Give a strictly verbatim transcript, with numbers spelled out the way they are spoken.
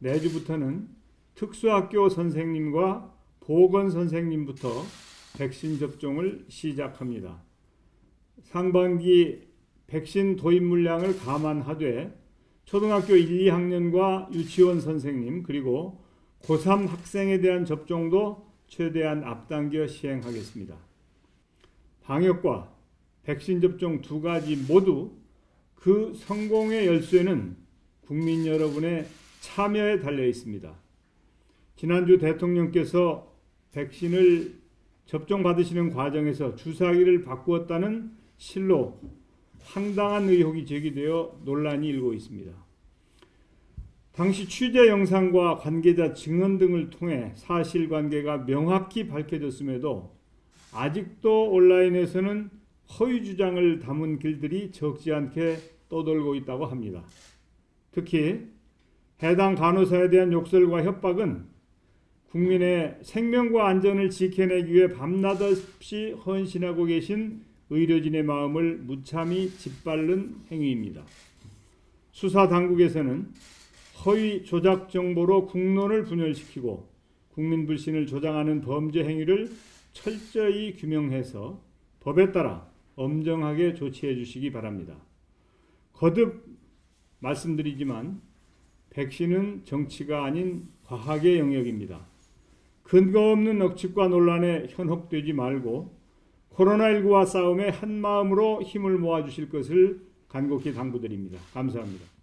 내주부터는 특수학교 선생님과 보건 선생님부터 백신 접종을 시작합니다. 상반기 백신 도입 물량을 감안하되 초등학교 일, 이 학년과 유치원 선생님 그리고 고삼 학생에 대한 접종도 최대한 앞당겨 시행하겠습니다. 방역과 백신 접종 두 가지 모두 그 성공의 열쇠는 국민 여러분의 참여에 달려 있습니다. 지난주 대통령께서 백신을 접종받으시는 과정에서 주사기를 바꾸었다는 실로 황당한 의혹이 제기되어 논란이 일고 있습니다. 당시 취재 영상과 관계자 증언 등을 통해 사실관계가 명확히 밝혀졌음에도 아직도 온라인에서는 허위 주장을 담은 글들이 적지 않게 떠돌고 있다고 합니다. 특히 해당 간호사에 대한 욕설과 협박은 국민의 생명과 안전을 지켜내기 위해 밤낮없이 헌신하고 계신 의료진의 마음을 무참히 짓밟는 행위입니다. 수사 당국에서는 허위 조작 정보로 국론을 분열시키고 국민 불신을 조장하는 범죄 행위를 철저히 규명해서 법에 따라 엄정하게 조치해 주시기 바랍니다. 거듭 말씀드리지만 백신은 정치가 아닌 과학의 영역입니다. 근거 없는 억측과 논란에 현혹되지 말고 코로나 일구와 싸움에 한마음으로 힘을 모아주실 것을 간곡히 당부드립니다. 감사합니다.